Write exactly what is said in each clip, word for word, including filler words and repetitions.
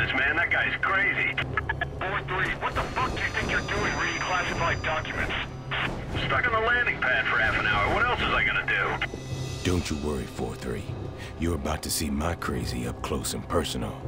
this, man. That guy's crazy. four three, what the fuck do you think you're doing reading classified documents? Stuck on the landing pad for half an hour. What else is I gonna do? Don't you worry, four three. You're about to see my crazy up close and personal.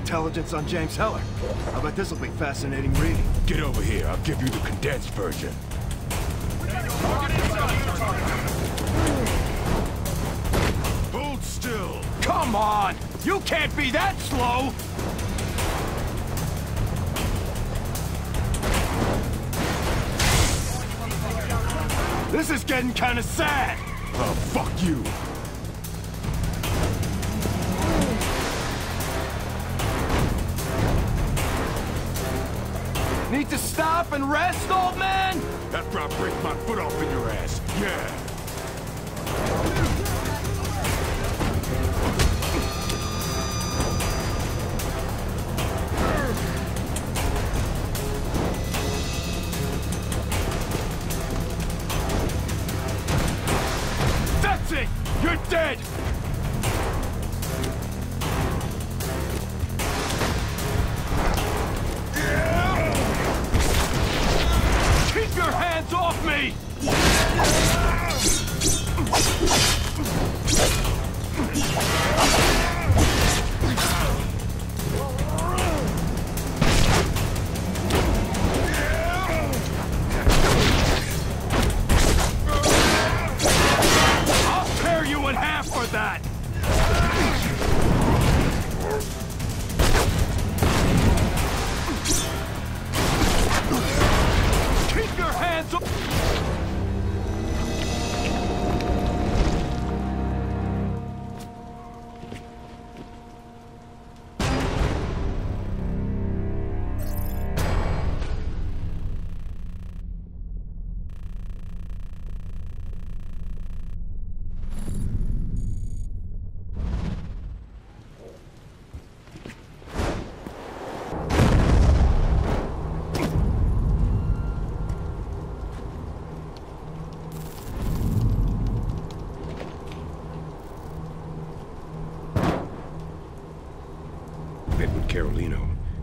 Intelligence on James Heller. I bet this will be fascinating reading. Get over here. I'll give you the condensed version. Hold still. Come on! You can't be that slow! This is getting kinda sad! Oh, fuck you! Need to stop and rest, old man? After I break my foot off in your ass, yeah.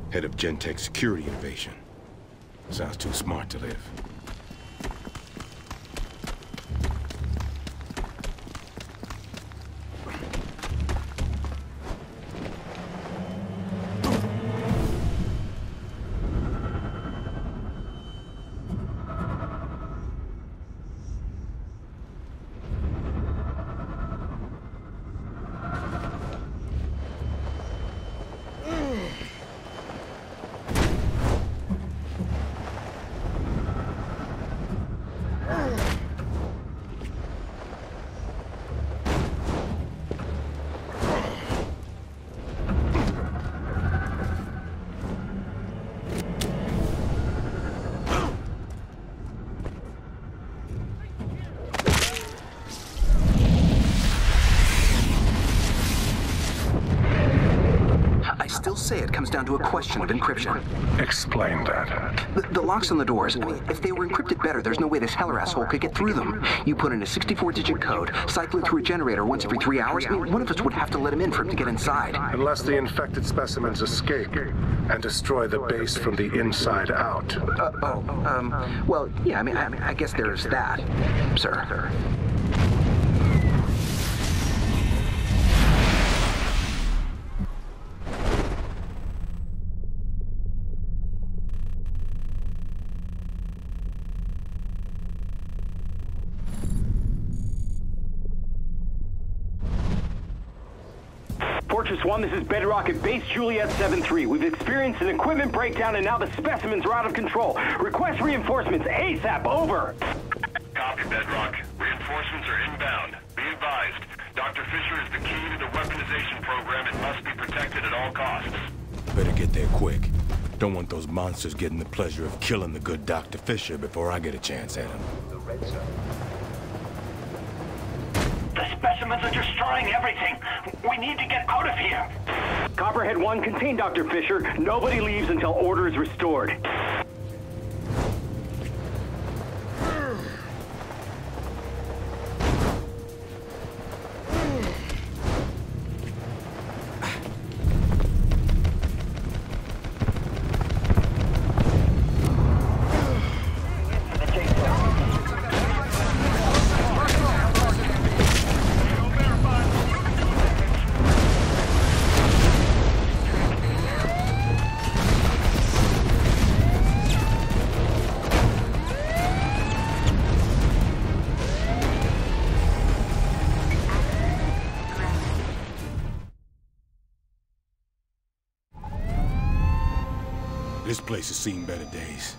Head of Gentech Security Innovation. Sounds too smart to live. say it comes down to a question of encryption. Explain that. The, the locks on the doors, I mean, if they were encrypted better, there's no way this Heller asshole could get through them. You put in a sixty-four digit code, cycle it through a generator once every three hours, I mean, one of us would have to let him in for him to get inside. Unless the infected specimens escape and destroy the base from the inside out. Uh, oh, um, well, yeah, I mean, I, I guess there's that, sir. Fortress One, this is Bedrock at Base Juliet seventy-three. We've experienced an equipment breakdown and now the specimens are out of control. Request reinforcements ASAP, over! Copy, Bedrock. Reinforcements are inbound. Be advised, Doctor Fisher is the key to the weaponization program and must be protected at all costs. Better get there quick. Don't want those monsters getting the pleasure of killing the good Doctor Fisher before I get a chance at him. The red zone. The specimens are destroying everything. We need to get out of here. Copperhead one, contain Doctor Fisher. Nobody leaves until order is restored. This place has seen better days.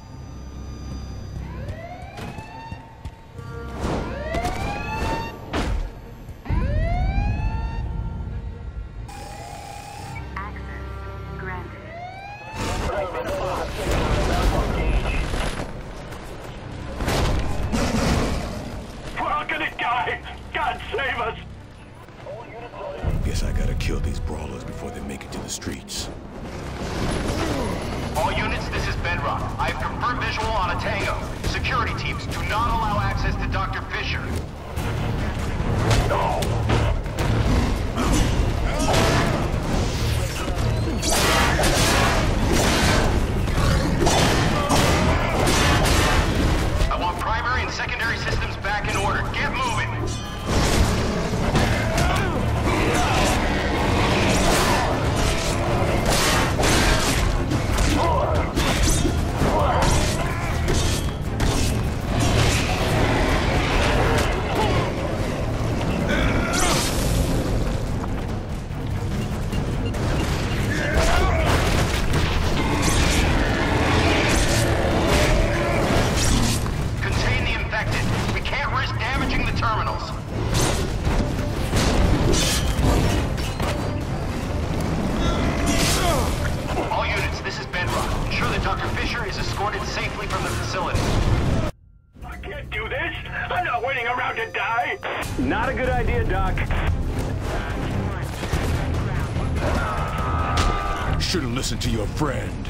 Listen to your friend.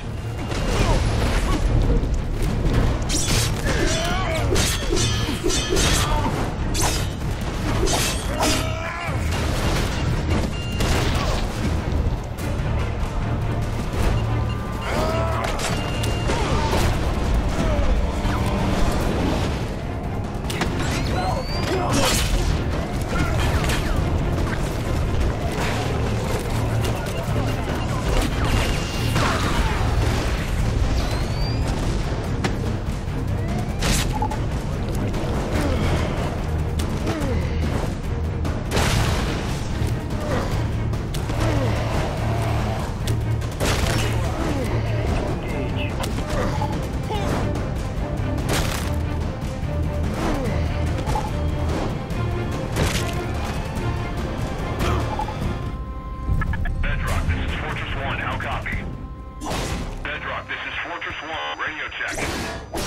Radio check.